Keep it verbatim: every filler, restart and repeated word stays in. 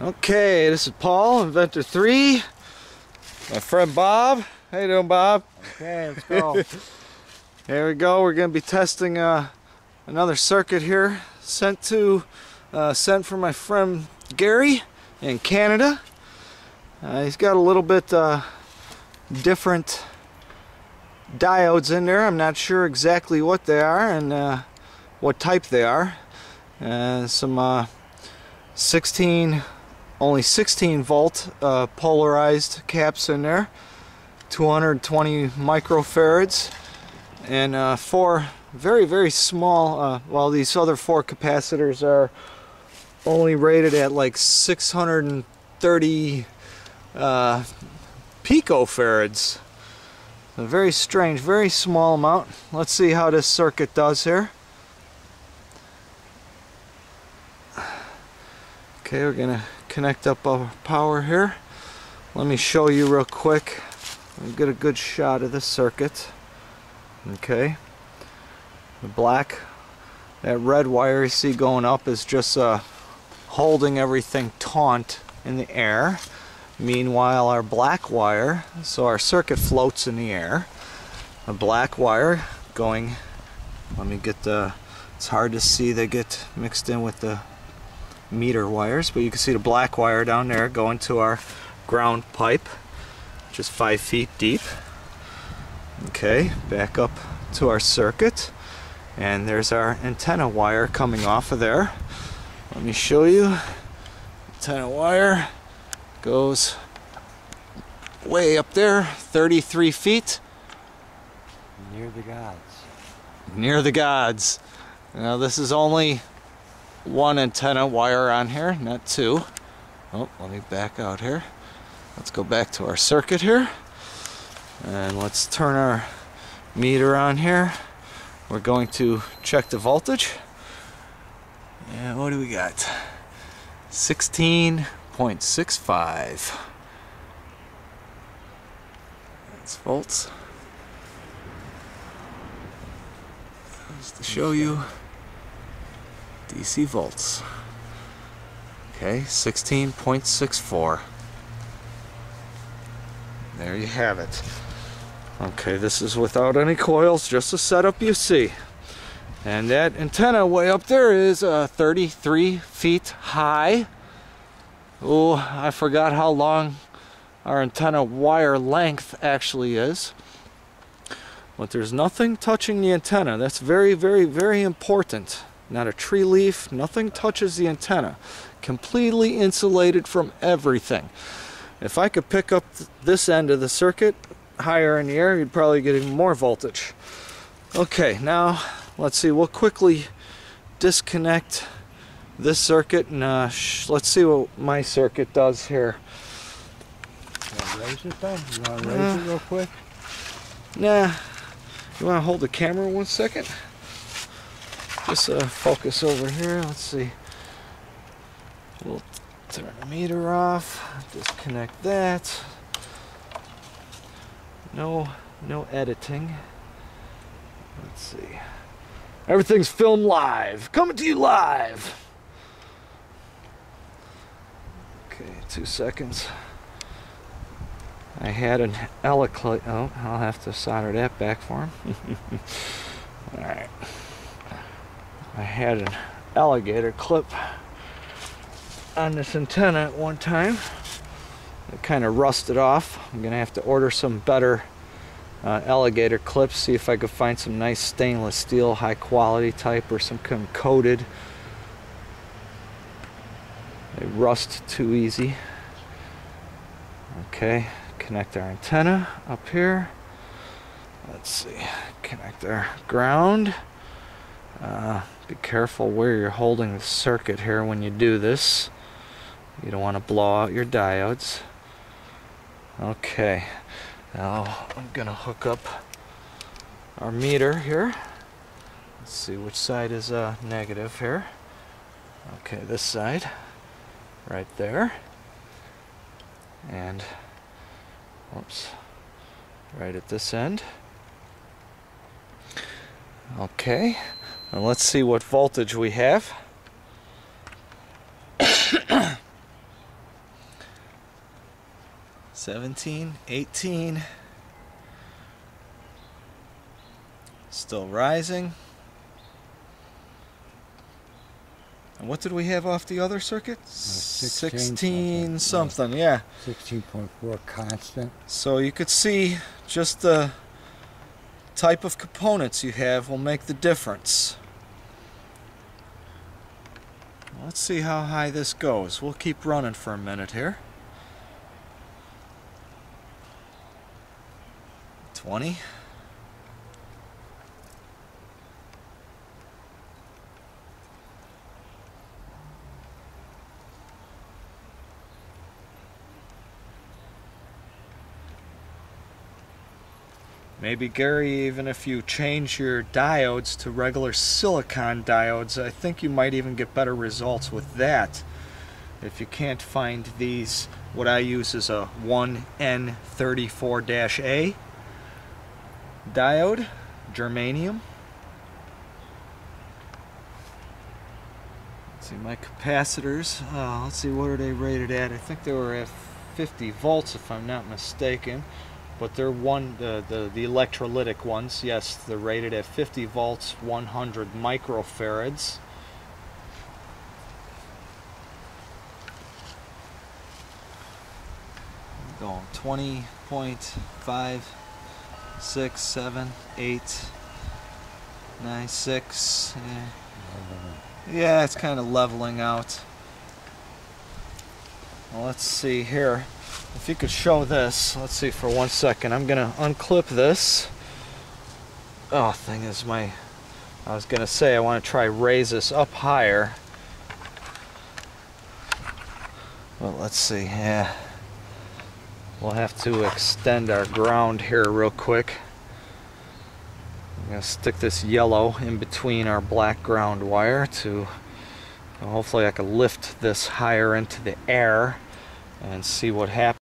Okay, this is Paul, Inventor three, my friend Bob. How you doing, Bob? Okay, let's go. Here we go. We're going to be testing uh, another circuit here, sent to, uh, sent from my friend Gary in Canada. Uh, he's got a little bit uh, different diodes in there. I'm not sure exactly what they are and uh, what type they are. Uh, some uh, sixteen only sixteen volt uh, polarized caps in there, two hundred twenty microfarads, and uh, four very very small, uh, while these other four capacitors are only rated at like six hundred thirty uh, picofarads. A very strange, very small amount. Let's see how this circuit does here. Okay, we're gonna connect up our power here. Let me show you real quick. We'll get a good shot of the circuit. Okay, the black, that red wire you see going up is just uh, holding everything taut in the air. Meanwhile, our black wire, so our circuit floats in the air. A black wire going. Let me get the. It's hard to see. They get mixed in with the meter wires, but you can see the black wire down there going to our ground pipe, which is five feet deep. Okay, back up to our circuit, and there's our antenna wire coming off of there. Let me show you. Antenna wire goes way up there, thirty-three feet. Near the gods. Near the gods. Now this is only one antenna wire on here, not two. Oh, let me back out here. Let's go back to our circuit here, and let's turn our meter on here. We're going to check the voltage. And what do we got? sixteen point six five. That's volts. Just to show you. D C volts. Okay, sixteen point six four. There you have it. Okay, this is without any coils, just a setup you see. And that antenna way up there is uh, thirty-three feet high. Oh, I forgot how long our antenna wire length actually is. But there's nothing touching the antenna. That's very, very, very important. Not a tree leaf, nothing touches the antenna. Completely insulated from everything. If I could pick up th this end of the circuit higher in the air, you'd probably get even more voltage. Okay, now let's see, we'll quickly disconnect this circuit and uh, sh let's see what my circuit does here. You wanna raise it though? You wanna raise uh, it real quick? Nah, you wanna hold the camera one second? Just uh, focus over here. Let's see. We'll turn the meter off. Disconnect that. No, no editing. Let's see. Everything's filmed live. Coming to you live. Okay, two seconds. I had an electric. Oh, I'll have to solder that back for him. All right. I had an alligator clip on this antenna at one time. It kind of rusted off. I'm gonna have to order some better uh, alligator clips, see if I could find some nice stainless steel, high quality type, or some kind of coated. They rust too easy. Okay, connect our antenna up here. Let's see, connect our ground. Uh, be careful where you're holding the circuit here when you do this. You don't want to blow out your diodes. Okay, now I'm gonna hook up our meter here. Let's see which side is uh, negative here. Okay, this side right there, and oops, right at this end. Okay, and let's see what voltage we have. seventeen, eighteen. Still rising. And what did we have off the other circuit? sixteen, sixteen something, yeah. sixteen point four constant. So you could see just the type of components you have will make the difference. Let's see how high this goes. We'll keep running for a minute here. twenty. Maybe, Gary, even if you change your diodes to regular silicon diodes, I think you might even get better results with that. If you can't find these, what I use is a one N thirty-four A diode, germanium. Let's see, my capacitors, uh, let's see, what are they rated at? I think they were at fifty volts, if I'm not mistaken. But they're one, the, the, the electrolytic ones, yes, they're rated at fifty volts, one hundred microfarads. I'm going twenty, point five, six, seven, eight, nine, six. Yeah, yeah, it's kind of leveling out. Well, let's see here. If you could show this, let's see for one second. I'm gonna unclip this. Oh, thing is my, I was gonna say I want to try raise this up higher. Well, let's see. Yeah, we'll have to extend our ground here real quick. I'm gonna stick this yellow in between our black ground wire to, hopefully I can lift this higher into the air and see what happens.